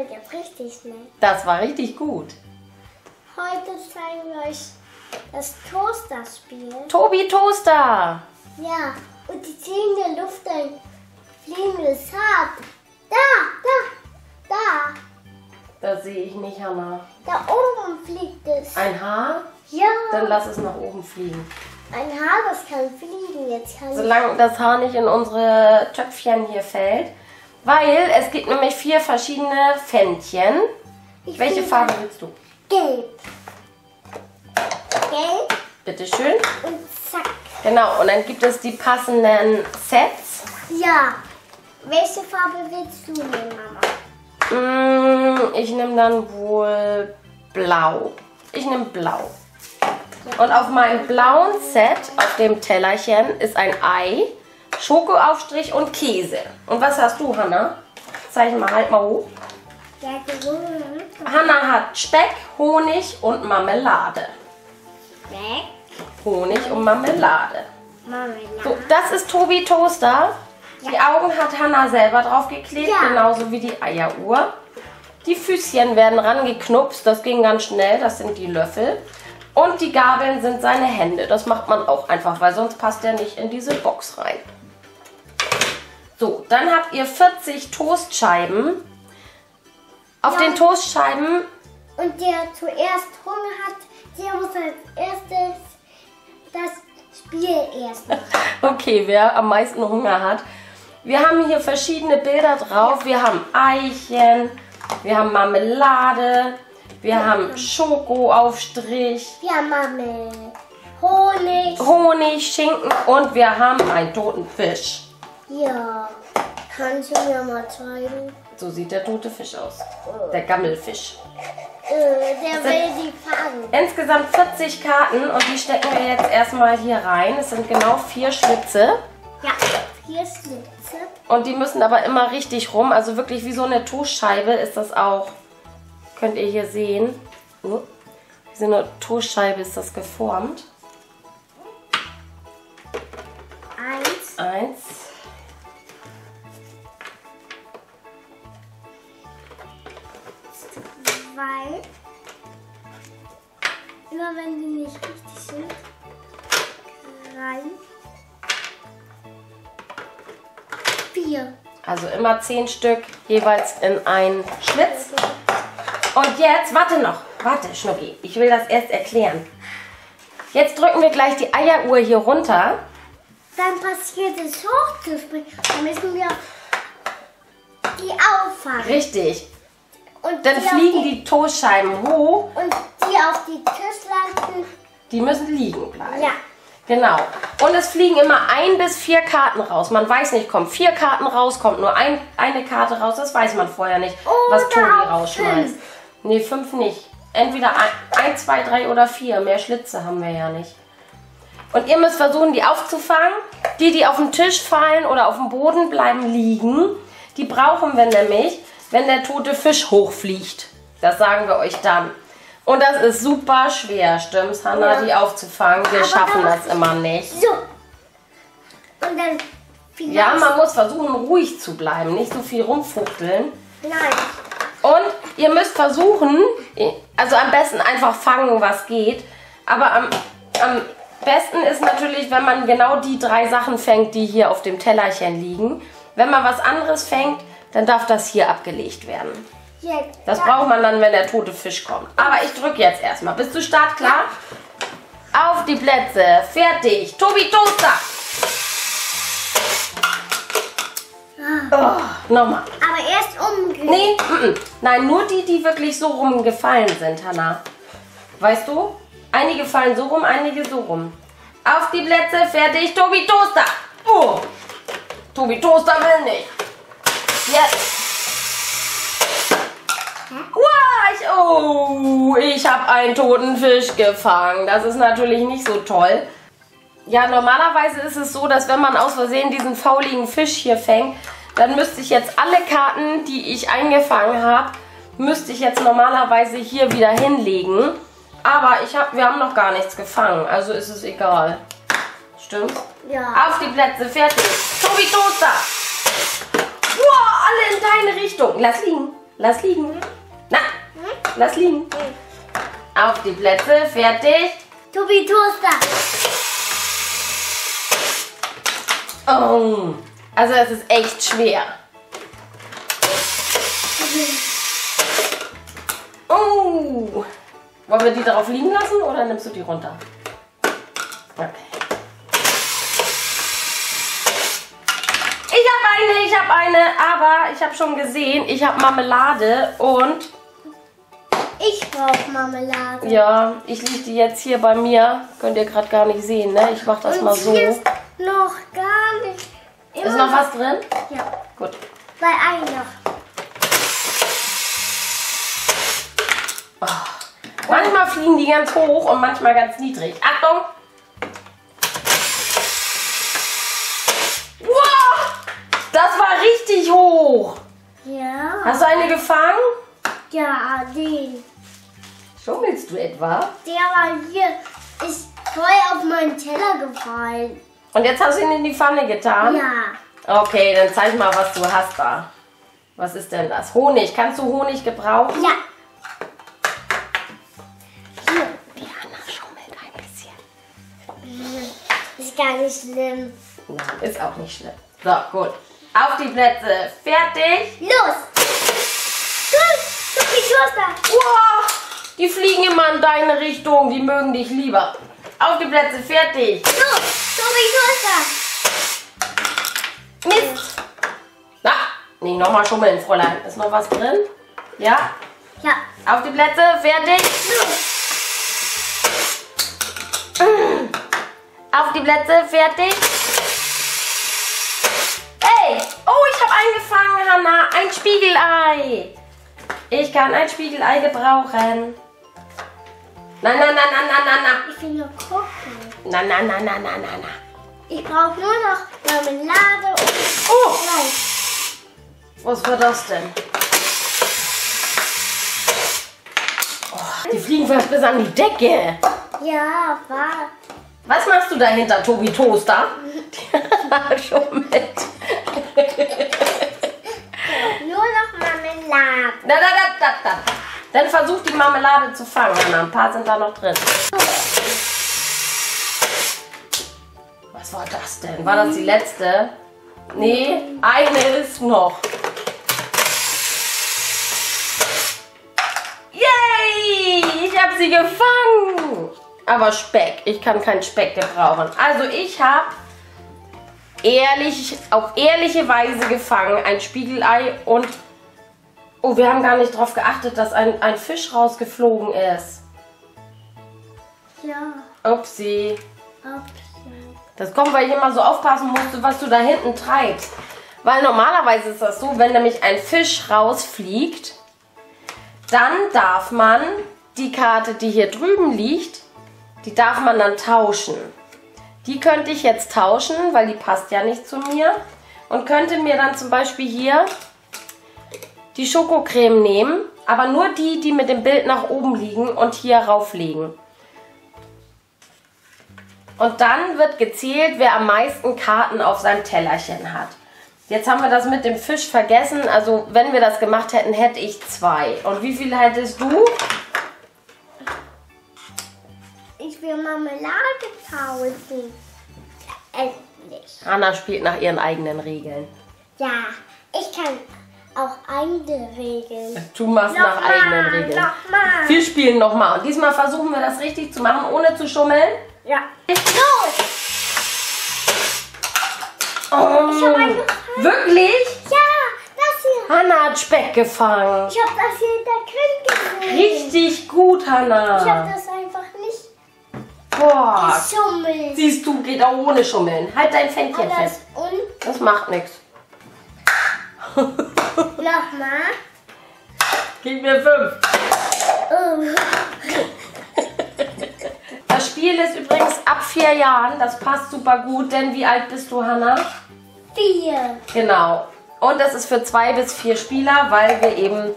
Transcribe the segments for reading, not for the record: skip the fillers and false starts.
schnell, jetzt richtig schnell. Das war richtig gut. Heute zeigen wir euch das Toasterspiel. Tobi Toaster! Ja, und die ziehen in der Luft ein fliegendes Haar. Da! Das sehe ich nicht, Hanna. Da oben fliegt es. Ein Haar? Ja. Dann lass es nach oben fliegen. Ein Haar, das kann fliegen. Solange das Haar nicht in unsere Töpfchen hier fällt. Weil es gibt nämlich 4 verschiedene Fändchen. Welche Farbe willst du? Gelb. Gelb. Bitteschön. Und zack. Genau, und dann gibt es die passenden Sets. Ja. Welche Farbe willst du nehmen, Mama? Ich nehme dann wohl blau. Ich nehme blau. Und auf meinem blauen Set, auf dem Tellerchen, ist ein Ei, Schokoaufstrich und Käse. Und was hast du, Hanna? Zeig mal, halt mal hoch. Ja, Hanna hat Speck, Honig und Marmelade. Speck, Honig und Marmelade. So, das ist Tobi Toaster. Die Augen hat Hanna selber drauf geklebt, genauso wie die Eieruhr. Die Füßchen werden rangeknupst, das ging ganz schnell, das sind die Löffel. Und die Gabeln sind seine Hände. Das macht man auch einfach, weil sonst passt er nicht in diese Box rein. So, dann habt ihr 40 Toastscheiben. Auf den Toastscheiben... Und der zuerst Hunger hat, der muss als erstes das Spiel erst machen. Okay, wer am meisten Hunger hat. Wir haben hier verschiedene Bilder drauf. Wir haben Eichen, wir haben Marmelade... Wir haben Schokoaufstrich. Wir haben Honig, Schinken und wir haben einen toten Fisch. Ja, kannst du mir mal zeigen? So sieht der tote Fisch aus. Der Gammelfisch. Der will die fangen. Insgesamt 40 Karten und die stecken wir jetzt erstmal hier rein. Es sind genau 4 Schlitze. Ja, 4 Schlitze. Und die müssen aber immer richtig rum. Also wirklich wie so eine Toastscheibe ist das auch. Könnt ihr hier sehen, wie so eine Toastscheibe ist das geformt. 1. Weil immer wenn die nicht richtig sind, rein. 4. Also immer 10 Stück jeweils in einen Schlitz. Und jetzt, warte Schnucki, ich will das erst erklären. Jetzt drücken wir gleich die Eieruhr hier runter. Dann passiert es hochzuspringen, dann müssen wir die auffangen. Richtig. Und dann fliegen die Toastscheiben hoch. Und die auf die Tisch landen. Die müssen liegen bleiben. Ja. Genau. Und es fliegen immer 1 bis 4 Karten raus. Man weiß nicht, kommen 4 Karten raus, kommt nur eine Karte raus. Das weiß man vorher nicht, was Tobi rausschmeißt. 5. Ne, 5 nicht. Entweder 1, 2, 3 oder 4. Mehr Schlitze haben wir ja nicht. Und ihr müsst versuchen, die aufzufangen. Die auf den Tisch fallen oder auf dem Boden bleiben liegen, die brauchen wir nämlich, wenn der tote Fisch hochfliegt. Das sagen wir euch dann. Und das ist super schwer, stimmt's, Hanna, die aufzufangen. Wir schaffen das immer nicht. So. Und dann vielleicht... Ja, man muss versuchen, ruhig zu bleiben. Nicht so viel rumfuchteln. Nein. Und ihr müsst versuchen, also am besten einfach fangen, was geht. Aber am besten ist natürlich, wenn man genau die 3 Sachen fängt, die hier auf dem Tellerchen liegen. Wenn man was anderes fängt, dann darf das hier abgelegt werden. Das braucht man dann, wenn der tote Fisch kommt. Aber ich drücke jetzt erstmal. Bist du startklar? Ja. Auf die Plätze. Fertig. Tobi Toaster. Oh, nochmal. Aber erst umgehen. Nee, nein, nur die wirklich so rumgefallen sind, Hanna. Weißt du? Einige fallen so rum, einige so rum. Auf die Plätze, fertig, Tobi Toaster. Oh, Tobi Toaster will nicht. Jetzt. Oh, ich habe einen toten Fisch gefangen. Das ist natürlich nicht so toll. Ja, normalerweise ist es so, dass wenn man aus Versehen diesen fauligen Fisch hier fängt, dann müsste ich jetzt alle Karten, die ich eingefangen habe, müsste ich jetzt normalerweise hier wieder hinlegen. Aber wir haben noch gar nichts gefangen, also ist es egal. Stimmt? Ja. Auf die Plätze, fertig. Tobi Toaster! Wow, alle in deine Richtung. Lass liegen. Lass liegen. Na, lass liegen. Auf die Plätze, fertig. Tobi Toaster. Oh, also es ist echt schwer. Oh, wollen wir die darauf liegen lassen oder nimmst du die runter? Okay. Ich habe eine, aber ich habe schon gesehen, ich habe Marmelade und... Ich brauche Marmelade. Ja, ich liege die jetzt hier bei mir. Könnt ihr gerade gar nicht sehen, ne? Ich mache das und mal so. Hier ist noch gar nicht... Ist noch was drin? Ja. Gut. Bei einem noch. Oh. Manchmal fliegen die ganz hoch und manchmal ganz niedrig. Achtung! Wow! Das war richtig hoch! Ja. Hast du eine gefangen? Ja, den. Schummelst du etwa? Der war hier, ist voll auf meinen Teller gefallen. Und jetzt hast du ihn in die Pfanne getan? Ja. Okay, dann zeig mal, was du hast da. Was ist denn das? Honig. Kannst du Honig gebrauchen? Ja. Ist gar nicht schlimm. Nein, ist auch nicht schlimm. So, gut. Auf die Plätze. Fertig. Los. Los, die Toaster. Wow, die fliegen immer in deine Richtung. Die mögen dich lieber. Auf die Plätze. Fertig. Los, die Toaster. Mist. Na, nicht nochmal schummeln, Fräulein. Ist noch was drin? Ja? Ja. Auf die Plätze. Fertig. Los. Auf die Plätze, fertig. Hey, oh, ich habe eingefangen, Hanna. Ein Spiegelei. Ich kann ein Spiegelei gebrauchen. Na, na, na, na, na, na, na. Ich will nur gucken. Na, na, na, na, na, na, na. Ich brauche nur noch Marmelade und Fleisch. Was war das denn? Oh, die fliegen fast bis an die Decke. Ja, wahr. Was machst du da hinter Tobi Toaster? Schon mit. Nur noch Marmelade. Da, da, da, da, da. Dann versuch die Marmelade zu fangen. Ein paar sind da noch drin. Was war das denn? War das die letzte? Nee, eine ist noch. Yay! Ich habe sie gefangen. Aber Speck, ich kann keinen Speck gebrauchen. Also ich habe auf ehrliche Weise gefangen ein Spiegelei und... Oh, wir haben gar nicht darauf geachtet, dass ein Fisch rausgeflogen ist. Ja. Upsi. Upsi. Das kommt, weil ich immer so aufpassen musste, was du da hinten treibst. Weil normalerweise ist das so, wenn nämlich ein Fisch rausfliegt, dann darf man die Karte, die hier drüben liegt, die darf man dann tauschen. Die könnte ich jetzt tauschen, weil die passt ja nicht zu mir. Und könnte mir dann zum Beispiel hier die Schokocreme nehmen. Aber nur die, die mit dem Bild nach oben liegen und hier rauflegen. Und dann wird gezählt, wer am meisten Karten auf seinem Tellerchen hat. Jetzt haben wir das mit dem Fisch vergessen. Also wenn wir das gemacht hätten, hätte ich 2. Und wie viele hättest du? Ich will Marmelade tauschen. Endlich. Hanna spielt nach ihren eigenen Regeln. Ja, ich kann auch eigene Regeln. Du machst nach eigenen Regeln. Nochmal. Wir spielen nochmal. Und diesmal versuchen wir das richtig zu machen, ohne zu schummeln. Ja. Los! Ich hab einen gefangen. Wirklich? Ja, das hier. Hanna hat Speck gefangen. Ich hab das hier hinter Grill gesehen. Richtig gut, Hanna. Ich hab das einfach nicht. Boah, siehst du, geht auch ohne Schummeln. Halt dein Fändchen fest. Das macht nichts. Nochmal. Gib mir 5. Oh. Das Spiel ist übrigens ab 4 Jahren. Das passt super gut, denn wie alt bist du, Hanna? 4. Genau. Und das ist für 2 bis 4 Spieler, weil wir eben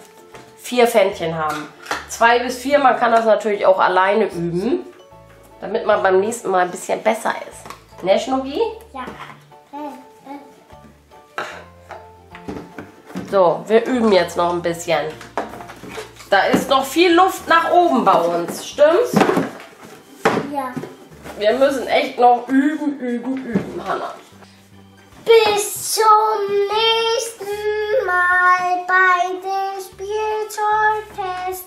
4 Fändchen haben. 2 bis 4, man kann das natürlich auch alleine üben. Damit man beim nächsten Mal ein bisschen besser ist. Ne, Schnucki? Ja. So, wir üben jetzt noch ein bisschen. Da ist noch viel Luft nach oben bei uns, stimmt's? Ja. Wir müssen echt noch üben, Hannah. Bis zum nächsten Mal bei dem Spielzeugfest.